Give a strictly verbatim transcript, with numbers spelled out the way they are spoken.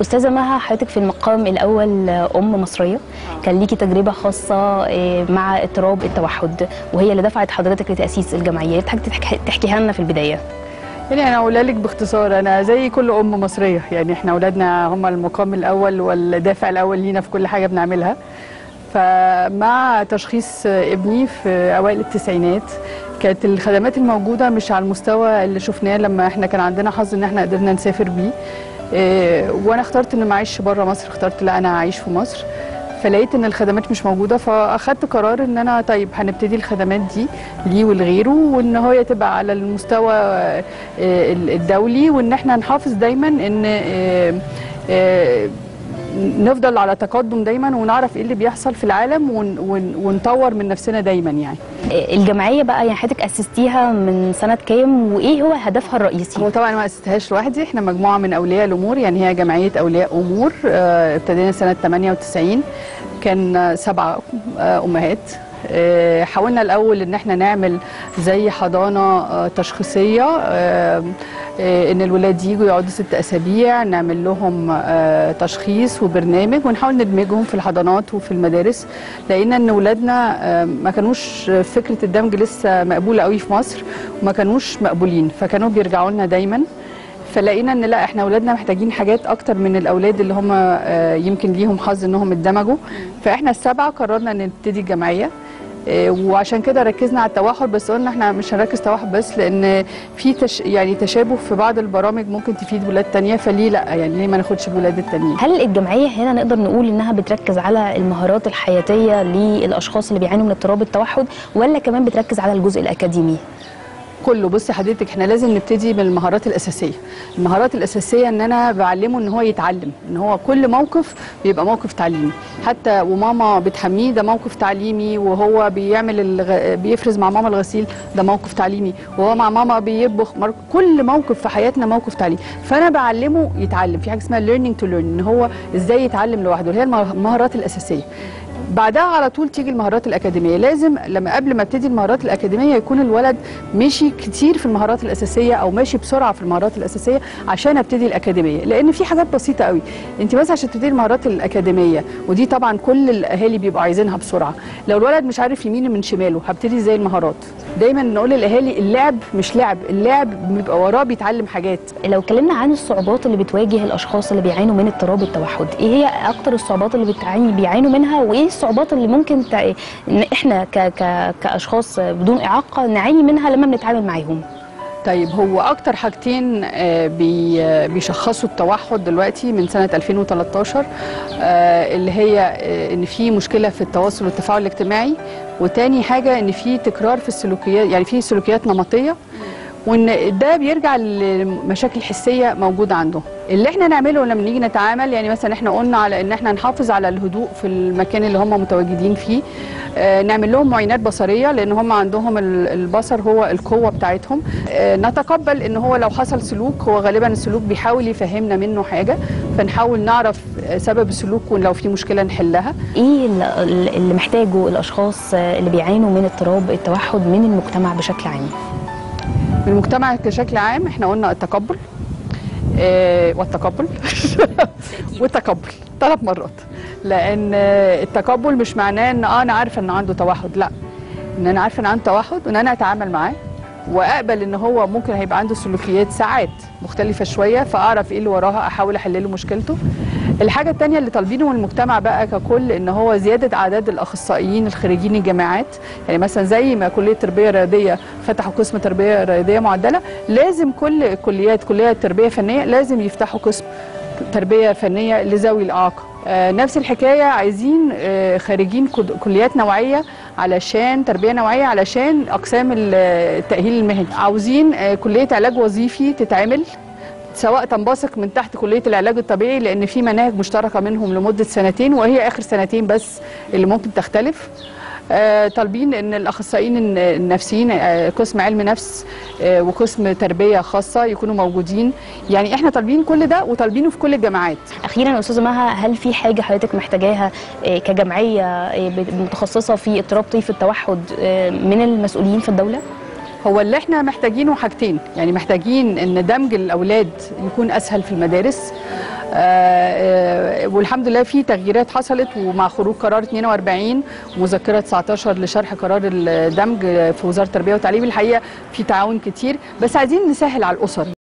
أستاذة مها، حضرتك في المقام الأول أم مصرية، كان ليكي تجربة خاصة مع اضطراب التوحد وهي اللي دفعت حضرتك لتأسيس الجمعية، حضرتك تحكيها لنا في البداية. يعني أنا أقولها لك باختصار، أنا زي كل أم مصرية، يعني إحنا أولادنا هم المقام الأول والدافع الأول لينا في كل حاجة بنعملها. فمع تشخيص ابني في أوائل التسعينات كانت الخدمات الموجودة مش على المستوى اللي شفناه لما إحنا كان عندنا حظ إن إحنا قدرنا نسافر بيه. إيه، وانا اخترت ان ما اعيش بره مصر، اخترت لا انا اعيش في مصر، فلقيت ان الخدمات مش موجوده، فاخدت قرار ان انا طيب هنبتدي الخدمات دي ليه ولغيره، وان هي تبقى على المستوى الدولي، وان احنا نحافظ دايما ان نفضل على تقدم دايما ونعرف ايه اللي بيحصل في العالم ونطور من نفسنا دايما. يعني الجمعيه بقى يعني حضرتك اسستيها من سنه كام وايه هو هدفها الرئيسي؟ هو طبعا ما اسستهاش لوحدي، احنا مجموعه من اولياء الامور، يعني هي جمعيه اولياء امور. اه ابتدينا سنه ثمانية وتسعين، كان سبعه اه امهات. اه حاولنا الاول ان احنا نعمل زي حضانه اه تشخيصيه، اه ان الولاد يجوا يقعدوا ست اسابيع نعمل لهم تشخيص وبرنامج ونحاول ندمجهم في الحضانات وفي المدارس. لقينا ان ولادنا ما كانوش فكره الدمج لسه مقبوله قوي في مصر وما كانوش مقبولين، فكانوا بيرجعوا لنا دايما. فلقينا ان لا احنا اولادنا محتاجين حاجات اكتر من الاولاد اللي هم يمكن ليهم حظ انهم اتدمجوا. فاحنا السبعه قررنا نبتدي الجمعيه، وعشان كده ركزنا على التوحد، بس قلنا احنا مش هنركز توحد بس لان في تش يعني تشابه في بعض البرامج ممكن تفيد ولاد تانية، فليه لا يعني ليه ما ناخدش بولاد التانيين. هل الجمعيه هنا نقدر نقول انها بتركز على المهارات الحياتيه للاشخاص اللي بيعانوا من اضطراب التوحد ولا كمان بتركز على الجزء الاكاديمي؟ كله. بصي حضرتك احنا لازم نبتدي بالمهارات الاساسيه، المهارات الاساسيه ان انا بعلمه ان هو يتعلم، ان هو كل موقف بيبقى موقف تعليمي، حتى وماما بتحميه ده موقف تعليمي، وهو بيعمل الغ... بيفرز مع ماما الغسيل ده موقف تعليمي، وهو مع ماما بيطبخ، كل موقف في حياتنا موقف تعليمي، فانا بعلمه يتعلم، في حاجه اسمها ليرنينج تو ليرن، ان هو ازاي يتعلم لوحده، هي المهارات الاساسيه. بعدها على طول تيجي المهارات الاكاديميه، لازم لما قبل ما ابتدي المهارات الاكاديميه يكون الولد ماشي كتير في المهارات الاساسيه او ماشي بسرعه في المهارات الاساسيه عشان ابتدي الاكاديميه، لان في حاجات بسيطه قوي، انت بس عشان تبتدي المهارات الاكاديميه ودي طبعا كل الاهالي بيبقوا عايزينها بسرعه، لو الولد مش عارف يمينه من شماله هبتدي ازاي المهارات؟ دايما نقول للاهالي اللعب مش لعب، اللعب بيبقى وراه بيتعلم حاجات. لو اتكلمنا عن الصعوبات اللي بتواجه الاشخاص اللي بيعانوا من اضطراب التوحد، ايه هي اكتر الصعوبات اللي بيعانوا منها وايه الصعوبات اللي ممكن تع... احنا ك... ك... كاشخاص بدون اعاقه نعاني منها لما بنتعامل معاهم؟ طيب هو اكتر حاجتين بيشخصوا التوحد دلوقتي من سنه ألفين وثلاثة عشر اللي هي ان في مشكله في التواصل والتفاعل الاجتماعي، وتاني حاجه ان في تكرار في السلوكيات، يعني في سلوكيات نمطيه، وان ده بيرجع لمشاكل حسيه موجوده عندهم. اللي احنا نعمله لما نيجي نتعامل، يعني مثلا احنا قلنا على ان احنا نحافظ على الهدوء في المكان اللي هم متواجدين فيه، اه نعمل لهم معاينات بصريه لان هم عندهم البصر هو القوه بتاعتهم، اه نتقبل ان هو لو حصل سلوك هو غالبا السلوك بيحاول يفهمنا منه حاجه، فنحاول نعرف سبب السلوك ولو في مشكله نحلها. ايه اللي محتاجه الاشخاص اللي بيعانوا من اضطراب التوحد من المجتمع بشكل عام؟ من المجتمع بشكل عام احنا قلنا التقبل اه والتقبل والتقبل ثلاث مرات، لان التقبل مش معناه ان انا عارفه ان عنده توحد، لا، ان انا عارفه ان عنده توحد وان انا اتعامل معاه واقبل ان هو ممكن هيبقى عنده سلوكيات ساعات مختلفه شويه، فاعرف ايه اللي وراها، احاول احل له مشكلته. الحاجه الثانيه اللي طالبينه من المجتمع بقى ككل ان هو زياده اعداد الاخصائيين الخريجين الجامعات، يعني مثلا زي ما كليه تربيه رياضيه فتحوا قسم تربيه رياضيه معدله، لازم كل كليات كليه تربيه فنيه لازم يفتحوا قسم تربيه فنيه لذوي الاعاقه. آه نفس الحكايه، عايزين آه خريجين كليات نوعيه علشان تربيه نوعيه علشان اقسام التاهيل المهني، عاوزين آه كليه علاج وظيفي تتعمل سواء تنبثق من تحت كليه العلاج الطبيعي، لان في مناهج مشتركه منهم لمده سنتين وهي اخر سنتين بس اللي ممكن تختلف. آه طالبين ان الاخصائيين النفسيين آه قسم علم نفس آه وقسم تربيه خاصه يكونوا موجودين، يعني احنا طالبين كل ده وطالبينه في كل الجامعات. اخيرا يا استاذه مها، هل في حاجه حضرتك محتاجاها آه كجمعيه آه متخصصه في اضطراب طيف التوحد آه من المسؤولين في الدوله؟ هو اللي احنا محتاجينه حاجتين، يعني محتاجين ان دمج الاولاد يكون اسهل في المدارس، والحمد لله في تغييرات حصلت، ومع خروج قرار اثنين وأربعين مذكره تسعتاشر لشرح قرار الدمج في وزاره التربيه والتعليم الحقيقه في تعاون كتير، بس عايزين نسهل على الاسر.